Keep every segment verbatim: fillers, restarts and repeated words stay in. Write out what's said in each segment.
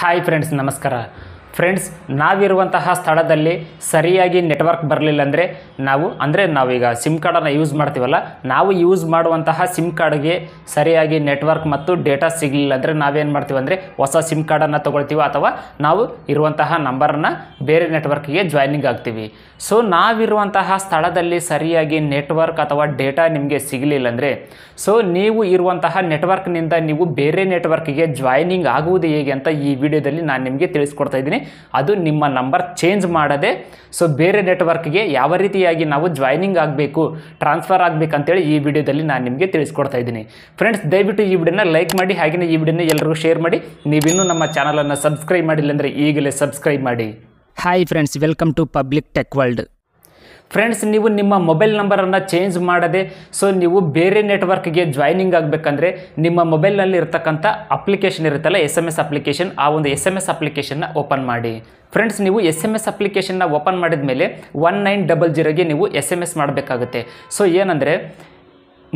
Hi friends, ನಮಸ್ಕಾರ. Friends, ನಾವಿರುವಂತಹ ಸ್ಥಳದಲ್ಲಿ ಸರಿಯಾಗಿ ನೆಟ್ವರ್ಕ್ ಬರಲಿಲ್ಲ ಅಂದರೆ ನಾವು ಅಂದರೆ ನಾವೀಗ ಸಿಮ್ ಕಾರ್ಡನ್ನು ಯೂಸ್ ಮಾಡ್ತೀವಲ್ಲ, ನಾವು ಯೂಸ್ ಮಾಡುವಂತಹ ಸಿಮ್ ಕಾರ್ಡ್ಗೆ ಸರಿಯಾಗಿ ನೆಟ್ವರ್ಕ್ ಮತ್ತು ಡೇಟಾ ಸಿಗಲಿಲ್ಲ ಅಂದರೆ ನಾವೇನು ಮಾಡ್ತೀವಿ ಅಂದರೆ ಹೊಸ ಸಿಮ್ ಕಾರ್ಡನ್ನು ತೊಗೊಳ್ತೀವಿ, ಅಥವಾ ನಾವು ಇರುವಂತಹ ನಂಬರನ್ನು ಬೇರೆ ನೆಟ್ವರ್ಕಿಗೆ ಜಾಯ್ನಿಂಗ್ ಆಗ್ತೀವಿ. ಸೊ ನಾವಿರುವಂತಹ ಸ್ಥಳದಲ್ಲಿ ಸರಿಯಾಗಿ ನೆಟ್ವರ್ಕ್ ಅಥವಾ ಡೇಟಾ ನಿಮಗೆ ಸಿಗಲಿಲ್ಲ ಅಂದರೆ, ಸೊ ನೀವು ಇರುವಂತಹ ನೆಟ್ವರ್ಕ್ನಿಂದ ನೀವು ಬೇರೆ ನೆಟ್ವರ್ಕಿಗೆ ಜಾಯ್ನಿಂಗ್ ಆಗುವುದು ಹೇಗೆ ಅಂತ ಈ ವಿಡಿಯೋದಲ್ಲಿ ನಾನು ನಿಮಗೆ ತಿಳಿಸ್ಕೊಡ್ತಾ ಇದ್ದೀನಿ. ಅದು ನಿಮ್ಮ ನಂಬರ್ ಚೇಂಜ್ ಮಾಡದೆ ಸೊ ಬೇರೆ ನೆಟ್ವರ್ಕ್ಗೆ ಯಾವ ರೀತಿಯಾಗಿ ನಾವು ಜಾಯ್ನಿಂಗ್ ಆಗಬೇಕು, ಟ್ರಾನ್ಸ್ಫರ್ ಆಗಬೇಕಂತೇಳಿ ಈ ವಿಡಿಯೋದಲ್ಲಿ ನಾನು ನಿಮಗೆ ತಿಳಿಸ್ಕೊಡ್ತಾ ಇದ್ದೀನಿ. ಫ್ರೆಂಡ್ಸ್, ದಯವಿಟ್ಟು ಈ ವಿಡಿಯೋನ ಲೈಕ್ ಮಾಡಿ, ಹಾಗೆಯೇ ಈ ವಿಡಿಯೋನ ಎಲ್ಲರಿಗೂ ಶೇರ್ ಮಾಡಿ. ನೀವಿನ್ನೂ ನಮ್ಮ ಚಾನಲನ್ನು ಸಬ್ಸ್ಕ್ರೈಬ್ ಮಾಡಿಲ್ಲ ಅಂದರೆ ಈಗಲೇ ಸಬ್ಸ್ಕ್ರೈಬ್ ಮಾಡಿ. Hi friends, welcome to public tech world. Friends, ನೀವು ನಿಮ್ಮ ಮೊಬೈಲ್ ನಂಬರನ್ನು ಚೇಂಜ್ ಮಾಡದೆ ಸೊ ನೀವು ಬೇರೆ ನೆಟ್ವರ್ಕ್ಗೆ ಜಾಯ್ನಿಂಗ್ ಆಗಬೇಕಂದ್ರೆ ನಿಮ್ಮ ಮೊಬೈಲ್ನಲ್ಲಿ ಇರ್ತಕ್ಕಂಥ ಅಪ್ಲಿಕೇಶನ್ ಇರುತ್ತಲ್ಲ, ಎಸ್ ಎಮ್ ಎಸ್ ಅಪ್ಲಿಕೇಶನ್, ಆ ಒಂದು ಎಸ್ ಎಮ್ ಎಸ್ ಅಪ್ಲಿಕೇಶನ್ನ ಓಪನ್ ಮಾಡಿ. ಫ್ರೆಂಡ್ಸ್, ನೀವು ಎಸ್ ಎಮ್ ಎಸ್ ಅಪ್ಲಿಕೇಶನ್ನ ಓಪನ್ ಮಾಡಿದ ಮೇಲೆ ಒನ್ ನೈನ್ ಡಬಲ್ ಜೀರೋಗೆ ನೀವು ಎಸ್ ಎಮ್ ಎಸ್ ಮಾಡಬೇಕಾಗುತ್ತೆ. ಸೊ ಏನಂದರೆ,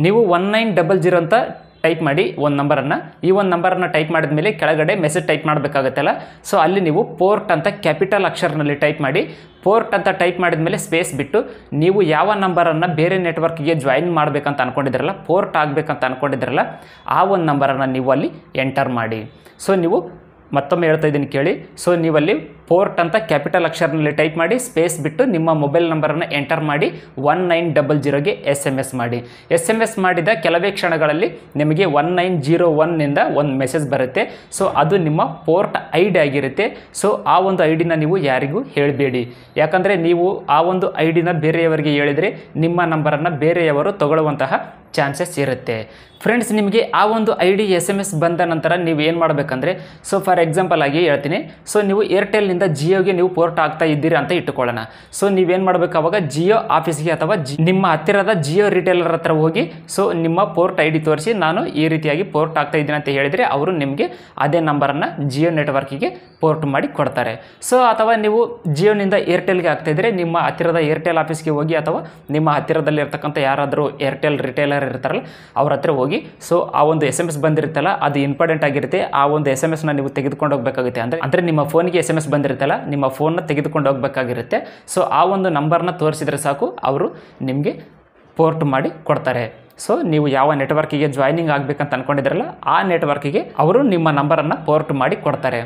ನೀವು ಒನ್ ನೈನ್ ಡಬಲ್ ಜೀರೋ ಅಂತ ಟೈಪ್ ಮಾಡಿ ಒಂದು ನಂಬರನ್ನು, ಈ ಒಂದು ನಂಬರನ್ನು ಟೈಪ್ ಮಾಡಿದ ಮೇಲೆ ಕೆಳಗಡೆ ಮೆಸೇಜ್ ಟೈಪ್ ಮಾಡಬೇಕಾಗತ್ತಲ್ಲ, ಸೊ ಅಲ್ಲಿ ನೀವು ಪೋರ್ಟ್ ಅಂತ ಕ್ಯಾಪಿಟಲ್ ಅಕ್ಷರನಲ್ಲಿ ಟೈಪ್ ಮಾಡಿ. ಪೋರ್ಟ್ ಅಂತ ಟೈಪ್ ಮಾಡಿದ ಮೇಲೆ ಸ್ಪೇಸ್ ಬಿಟ್ಟು ನೀವು ಯಾವ ನಂಬರನ್ನು ಬೇರೆ ನೆಟ್ವರ್ಕ್ಗೆ ಜಾಯಿನ್ ಮಾಡಬೇಕಂತ ಅಂದ್ಕೊಂಡಿದ್ರಲ್ಲ, ಪೋರ್ಟ್ ಆಗಬೇಕಂತ ಅಂದ್ಕೊಂಡಿದ್ರಲ್ಲ, ಆ ಒಂದು ನಂಬರನ್ನು ನೀವು ಅಲ್ಲಿ ಎಂಟರ್ ಮಾಡಿ. ಸೊ ನೀವು ಮತ್ತೊಮ್ಮೆ ಹೇಳ್ತಾ ಇದ್ದೀನಿ ಕೇಳಿ. ಸೊ ನೀವಲ್ಲಿ ಪೋರ್ಟ್ ಅಂತ ಕ್ಯಾಪಿಟಲ್ ಅಕ್ಷರನಲ್ಲಿ ಟೈಪ್ ಮಾಡಿ, ಸ್ಪೇಸ್ ಬಿಟ್ಟು ನಿಮ್ಮ ಮೊಬೈಲ್ ನಂಬರನ್ನು ಎಂಟರ್ ಮಾಡಿ, ಒನ್ ನೈನ್ ಡಬಲ್ ಜೀರೋಗೆ ಎಸ್ ಎಮ್ ಎಸ್ ಮಾಡಿ. ಎಸ್ ಎಮ್ ಎಸ್ ಮಾಡಿದ ಕೆಲವೇ ಕ್ಷಣಗಳಲ್ಲಿ ನಿಮಗೆ ಒನ್ ನೈನ್ ಜೀರೋ ಒನ್ನಿಂದ ಒಂದು ಮೆಸೇಜ್ ಬರುತ್ತೆ. ಸೊ ಅದು ನಿಮ್ಮ ಪೋರ್ಟ್ ಐ ಡಿ ಆಗಿರುತ್ತೆ. ಸೊ ಆ ಒಂದು ಐ ಡಿನ ನೀವು ಯಾರಿಗೂ ಹೇಳಬೇಡಿ, ಯಾಕಂದರೆ ನೀವು ಆ ಒಂದು ಐ ಡಿನ ಬೇರೆಯವರಿಗೆ ಹೇಳಿದರೆ ನಿಮ್ಮ ನಂಬರನ್ನು ಬೇರೆಯವರು ತಗೊಳ್ಳುವಂತಹ ಚಾನ್ಸಸ್ ಇರುತ್ತೆ. ಫ್ರೆಂಡ್ಸ್, ನಿಮಗೆ ಆ ಒಂದು I D S M S ಬಂದ ನಂತರ ನೀವೇನು ಮಾಡಬೇಕಂದ್ರೆ, ಸೊ ಫಾರ್ ಎಕ್ಸಾಂಪಲ್ ಆಗಿ ಹೇಳ್ತೀನಿ, ಸೊ ನೀವು ಏರ್ಟೆಲ್ನಿಂದ ಜಿಯೋಗೆ ನೀವು ಪೋರ್ಟ್ ಆಗ್ತಾ ಇದ್ದೀರಾ ಅಂತ ಇಟ್ಟುಕೊಳ್ಳೋಣ. ಸೊ ನೀವೇನು ಮಾಡಬೇಕು, ಆವಾಗ ಜಿಯೋ ಆಫೀಸ್ಗೆ ಅಥವಾ ನಿಮ್ಮ ಹತ್ತಿರದ ಜಿಯೋ ರಿಟೇಲರ್ ಹತ್ರ ಹೋಗಿ ಸೊ ನಿಮ್ಮ ಪೋರ್ಟ್ ಐ ಡಿ ತೋರಿಸಿ, ನಾನು ಈ ರೀತಿಯಾಗಿ ಪೋರ್ಟ್ ಆಗ್ತಾ ಇದ್ದೀನಿ ಅಂತ ಹೇಳಿದರೆ ಅವರು ನಿಮಗೆ ಅದೇ ನಂಬರನ್ನು ಜಿಯೋ ನೆಟ್ವರ್ಕಿಗೆ ಪೋರ್ಟ್ ಮಾಡಿ ಕೊಡ್ತಾರೆ. ಸೊ ಅಥವಾ ನೀವು ಜಿಯೋನಿಂದ ಏರ್ಟೆಲ್ಗೆ ಆಗ್ತಾ ಇದ್ದರೆ ನಿಮ್ಮ ಹತ್ತಿರದ ಏರ್ಟೆಲ್ ಆಫೀಸ್ಗೆ ಹೋಗಿ, ಅಥವಾ ನಿಮ್ಮ ಹತ್ತಿರದಲ್ಲಿರ್ತಕ್ಕಂಥ ಯಾರಾದರೂ ಏರ್ಟೆಲ್ ರಿಟೇಲರ್ ಇರ್ತಾರಲ್ಲ ಅವ್ರ ಹತ್ರ ಹೋಗಿ, ಸೊ ಆ ಒಂದು ಎಸ್ ಎಮ್ ಎಸ್ ಬಂದಿರುತ್ತಲ್ಲ ಅದು ಇಂಪಾರ್ಟೆಂಟ್ ಆಗಿರುತ್ತೆ. ಆ ಒಂದು ಎಸ್ ಎಮ್ ಎಸ್ನ ನೀವು ತೆಗೆದುಕೊಂಡು ಹೋಗಬೇಕಾಗುತ್ತೆ. ಅಂದರೆ ಅಂದರೆ ನಿಮ್ಮ ಫೋನಿಗೆ ಎಸ್ ಎಮ್ ಎಸ್ ಬಂದಿರುತ್ತಲ್ಲ, ನಿಮ್ಮ ಫೋನ್ನ ತೆಗೆದುಕೊಂಡು ಹೋಗಬೇಕಾಗಿರುತ್ತೆ. ಸೊ ಆ ಒಂದು ನಂಬರ್ನ ತೋರಿಸಿದರೆ ಸಾಕು, ಅವರು ನಿಮಗೆ ಪೋರ್ಟ್ ಮಾಡಿ ಕೊಡ್ತಾರೆ. ಸೊ ನೀವು ಯಾವ ನೆಟ್ವರ್ಕಿಗೆ ಜಾಯ್ನಿಂಗ್ ಆಗಬೇಕಂತ ಅಂದ್ಕೊಂಡಿದ್ರಲ್ಲ, ಆ ನೆಟ್ವರ್ಕಿಗೆ ಅವರು ನಿಮ್ಮ ನಂಬರನ್ನು ಪೋರ್ಟ್ ಮಾಡಿ ಕೊಡ್ತಾರೆ.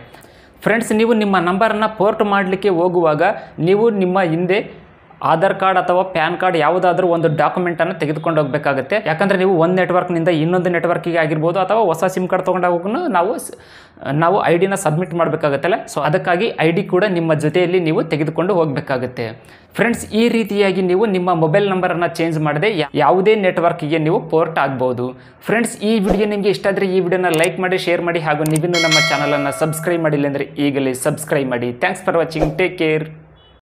ಫ್ರೆಂಡ್ಸ್, ನೀವು ನಿಮ್ಮ ನಂಬರನ್ನು ಪೋರ್ಟ್ ಮಾಡಲಿಕ್ಕೆ ಹೋಗುವಾಗ ನೀವು ನಿಮ್ಮ ಹಿಂದೆ ಆಧಾರ್ ಕಾರ್ಡ್ ಅಥವಾ ಪ್ಯಾನ್ ಕಾರ್ಡ್ ಯಾವುದಾದ್ರೂ ಒಂದು ಡಾಕ್ಯುಮೆಂಟನ್ನು ತೆಗೆದುಕೊಂಡು ಹೋಗಬೇಕಾಗುತ್ತೆ. ಯಾಕಂದರೆ ನೀವು ಒಂದು ನೆಟ್ವರ್ಕ್ನಿಂದ ಇನ್ನೊಂದು ನೆಟ್ವರ್ಕಿಗೆ ಆಗಿರ್ಬೋದು, ಅಥವಾ ಹೊಸ ಸಿಮ್ ಕಾರ್ಡ್ ತೊಗೊಂಡಾಗೂ ನಾವು ನಾವು ಐ ಡಿನ ಸಬ್ಮಿಟ್ ಮಾಡಬೇಕಾಗತ್ತಲ್ಲ, ಸೊ ಅದಕ್ಕಾಗಿ ಐ ಡಿ ಕೂಡ ನಿಮ್ಮ ಜೊತೆಯಲ್ಲಿ ನೀವು ತೆಗೆದುಕೊಂಡು ಹೋಗಬೇಕಾಗುತ್ತೆ. ಫ್ರೆಂಡ್ಸ್, ಈ ರೀತಿಯಾಗಿ ನೀವು ನಿಮ್ಮ ಮೊಬೈಲ್ ನಂಬರನ್ನು ಚೇಂಜ್ ಮಾಡದೆ ಯಾವುದೇ ನೆಟ್ವರ್ಕಿಗೆ ನೀವು ಪೋರ್ಟ್ ಆಗ್ಬೋದು. ಫ್ರೆಂಡ್ಸ್, ಈ ವಿಡಿಯೋ ನಿಮಗೆ ಇಷ್ಟ ಆದರೆ ಈ ವಿಡಿಯೋನ ಲೈಕ್ ಮಾಡಿ, ಶೇರ್ ಮಾಡಿ, ಹಾಗೂ ನೀವಿನ್ನೂ ನಮ್ಮ ಚಾನಲನ್ನು ಸಬ್ಸ್ಕ್ರೈಬ್ ಮಾಡಿಲ್ಲ ಅಂದರೆ ಈಗಲೇ ಸಬ್ಸ್ಕ್ರೈಬ್ ಮಾಡಿ. Thanks for watching. Take care.